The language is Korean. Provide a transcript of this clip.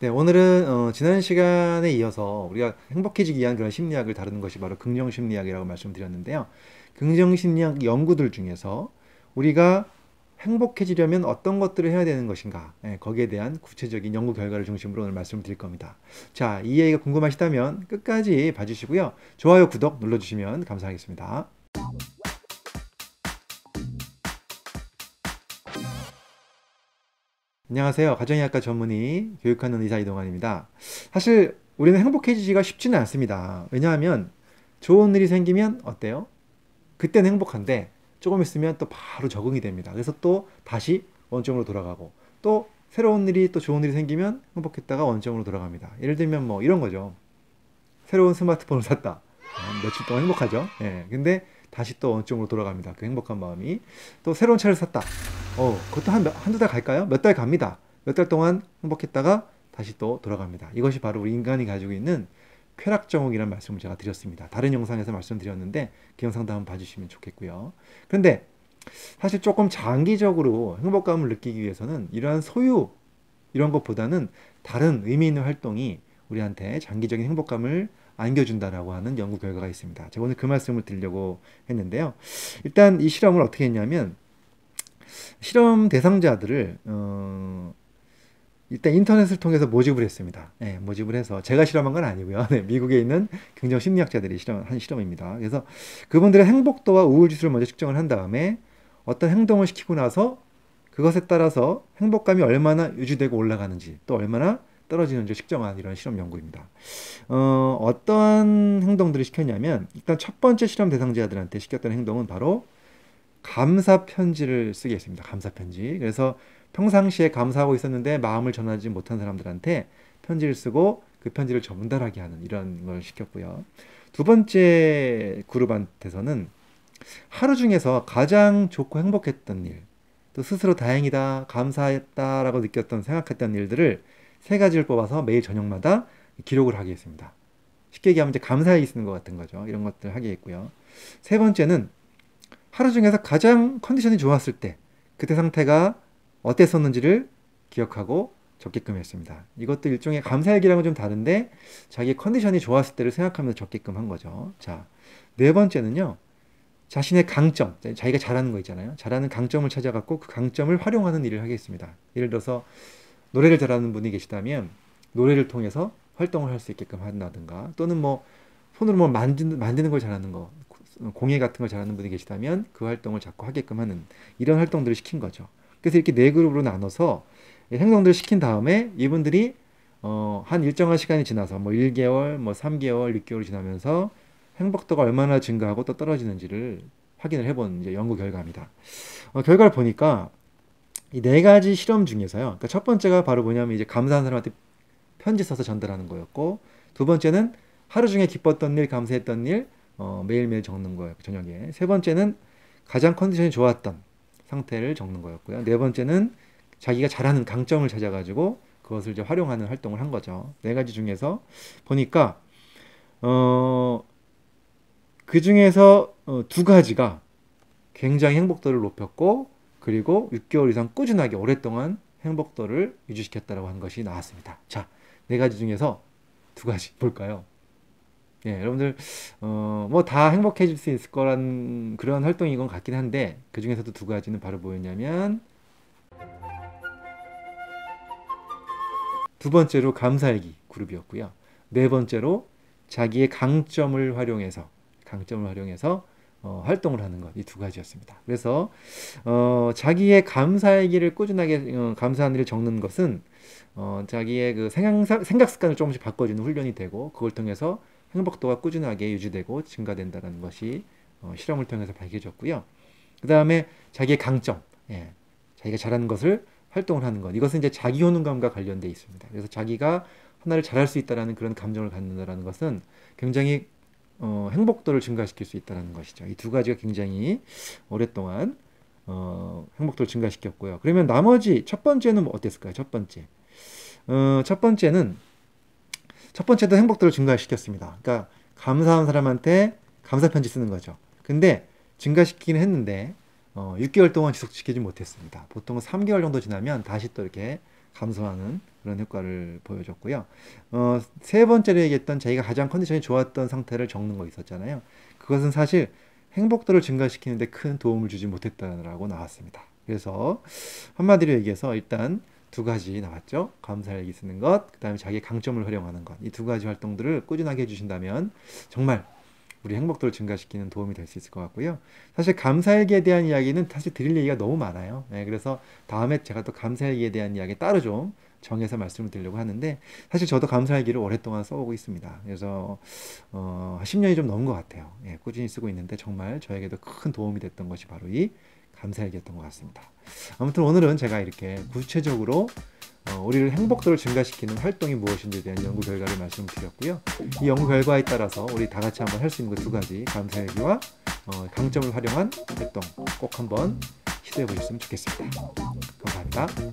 네, 오늘은 지난 시간에 이어서 우리가 행복해지기 위한 그런 심리학을 다루는 것이 바로 긍정심리학이라고 말씀드렸는데요. 긍정심리학 연구들 중에서 우리가 행복해지려면 어떤 것들을 해야 되는 것인가, 예, 거기에 대한 구체적인 연구 결과를 중심으로 오늘 말씀을 드릴 겁니다. 자, 이 얘기가 궁금하시다면 끝까지 봐주시고요. 좋아요, 구독 눌러주시면 감사하겠습니다. 안녕하세요. 가정의학과 전문의 교육하는 의사 이동환입니다. 사실 우리는 행복해지기가 쉽지는 않습니다. 왜냐하면 좋은 일이 생기면 어때요? 그때는 행복한데 조금 있으면 또 바로 적응이 됩니다. 그래서 또 다시 원점으로 돌아가고 또 새로운 일이 또 좋은 일이 생기면 행복했다가 원점으로 돌아갑니다. 예를 들면 뭐 이런 거죠. 새로운 스마트폰을 샀다. 며칠 동안 행복하죠. 예, 근데 다시 또 원점으로 돌아갑니다. 그 행복한 마음이. 또 새로운 차를 샀다. 그것도 한두 달 갈까요? 몇 달 갑니다. 몇 달 동안 행복했다가 다시 또 돌아갑니다. 이것이 바로 우리 인간이 가지고 있는 쾌락정혹이라는 말씀을 제가 드렸습니다. 다른 영상에서 말씀드렸는데 그 영상도 한번 봐주시면 좋겠고요. 그런데 사실 조금 장기적으로 행복감을 느끼기 위해서는 이러한 소유 이런 것보다는 다른 의미 있는 활동이 우리한테 장기적인 행복감을 안겨준다라고 하는 연구 결과가 있습니다. 제가 오늘 그 말씀을 드리려고 했는데요. 일단 이 실험을 어떻게 했냐면 실험 대상자들을 일단 인터넷을 통해서 모집을 했습니다. 네, 모집을 해서 제가 실험한 건 아니고요. 네, 미국에 있는 긍정심리학자들이 한 실험입니다. 그래서 그분들의 행복도와 우울지수를 먼저 측정을 한 다음에 어떤 행동을 시키고 나서 그것에 따라서 행복감이 얼마나 유지되고 올라가는지 또 얼마나 떨어지는지 측정한 이런 실험 연구입니다. 어떠한 행동들을 시켰냐면 일단 첫 번째 실험 대상자들한테 시켰던 행동은 바로 감사 편지를 쓰게 했습니다. 감사 편지. 그래서 평상시에 감사하고 있었는데 마음을 전하지 못한 사람들한테 편지를 쓰고 그 편지를 전달하게 하는 이런 걸 시켰고요. 두 번째 그룹한테서는 하루 중에서 가장 좋고 행복했던 일, 또 스스로 다행이다, 감사했다라고 느꼈던, 생각했던 일들을 세 가지를 뽑아서 매일 저녁마다 기록을 하게 했습니다. 쉽게 얘기하면 이제 감사일기 쓰는 것 같은 거죠. 이런 것들 하게 했고요. 세 번째는 하루 중에서 가장 컨디션이 좋았을 때 그때 상태가 어땠었는지를 기억하고 적게끔 했습니다. 이것도 일종의 감사일기랑은 좀 다른데 자기의 컨디션이 좋았을 때를 생각하면서 적게끔 한 거죠. 자, 네 번째는요. 자신의 강점, 자기가 잘하는 거 있잖아요. 잘하는 강점을 찾아갖고 그 강점을 활용하는 일을 하겠습니다. 예를 들어서 노래를 잘하는 분이 계시다면 노래를 통해서 활동을 할 수 있게끔 한다든가 또는 뭐 손으로 뭐 만드는 걸 잘하는 거, 공예 같은 걸 잘하는 분이 계시다면 그 활동을 자꾸 하게끔 하는 이런 활동들을 시킨 거죠. 그래서 이렇게 네 그룹으로 나눠서 행동들을 시킨 다음에 이분들이 한 일정한 시간이 지나서 뭐 1개월, 뭐 3개월, 6개월이 지나면서 행복도가 얼마나 증가하고 또 떨어지는지를 확인을 해본 이제 연구 결과입니다. 결과를 보니까 이 네 가지 실험 중에서요. 그러니까 첫 번째가 바로 뭐냐면 이제 감사한 사람한테 편지 써서 전달하는 거였고, 두 번째는 하루 중에 기뻤던 일, 감사했던 일 매일매일 적는 거예요. 저녁에. 세 번째는 가장 컨디션이 좋았던 상태를 적는 거였고요. 네 번째는 자기가 잘하는 강점을 찾아가지고 그것을 이제 활용하는 활동을 한 거죠. 네 가지 중에서 보니까 그 중에서 두 가지가 굉장히 행복도를 높였고 그리고 6개월 이상 꾸준하게 오랫동안 행복도를 유지시켰다라고 한 것이 나왔습니다. 자, 네 가지 중에서 두 가지 볼까요? 예, 여러분들 뭐 다 행복해질 수 있을 거란 그런 활동인 건 같긴 한데 그 중에서도 두 가지는 바로 뭐였냐면 두 번째로 감사일기 그룹이었고요. 네 번째로 자기의 강점을 활용해서 활동을 하는 것, 이 두 가지였습니다. 그래서 자기의 감사일기를 꾸준하게 감사한 일을 적는 것은 자기의 그 생각 습관을 조금씩 바꿔주는 훈련이 되고 그걸 통해서 행복도가 꾸준하게 유지되고 증가된다는 것이 실험을 통해서 밝혀졌고요. 그 다음에 자기의 강점, 예, 자기가 잘하는 것을 활동을 하는 것, 이것은 이제 자기 효능감과 관련되어 있습니다. 그래서 자기가 하나를 잘할 수 있다는 그런 감정을 갖는다는 것은 굉장히 행복도를 증가시킬 수 있다는 것이죠. 이 두 가지가 굉장히 오랫동안 행복도를 증가시켰고요. 그러면 나머지 첫 번째는 뭐 어땠을까요? 첫 번째도 행복도를 증가시켰습니다. 그러니까 감사한 사람한테 감사 편지 쓰는 거죠. 근데 증가시키긴 했는데 6개월 동안 지속시키지 못했습니다. 보통은 3개월 정도 지나면 다시 또 이렇게 감소하는 그런 효과를 보여줬고요. 세 번째로 얘기했던 자기가 가장 컨디션이 좋았던 상태를 적는 거 있었잖아요. 그것은 사실 행복도를 증가시키는데 큰 도움을 주지 못했다라고 나왔습니다. 그래서 한마디로 얘기해서 일단 두 가지 나왔죠. 감사일기 쓰는 것, 그 다음에 자기의 강점을 활용하는 것. 이 두 가지 활동들을 꾸준하게 해주신다면 정말 우리 행복도를 증가시키는 도움이 될 수 있을 것 같고요. 사실 감사일기에 대한 이야기는 사실 드릴 얘기가 너무 많아요. 네, 그래서 다음에 제가 또 감사일기에 대한 이야기 따로 좀 정해서 말씀을 드리려고 하는데, 사실 저도 감사일기를 오랫동안 써오고 있습니다. 그래서 10년이 좀 넘은 것 같아요. 예, 꾸준히 쓰고 있는데 정말 저에게도 큰 도움이 됐던 것이 바로 이 감사일기였던 것 같습니다. 아무튼 오늘은 제가 이렇게 구체적으로 우리를 행복도를 증가시키는 활동이 무엇인지에 대한 연구 결과를 말씀드렸고요. 이 연구 결과에 따라서 우리 다 같이 한번 할 수 있는 그 두 가지, 감사일기와 강점을 활용한 활동, 꼭 한번 시도해 보셨으면 좋겠습니다. 감사합니다.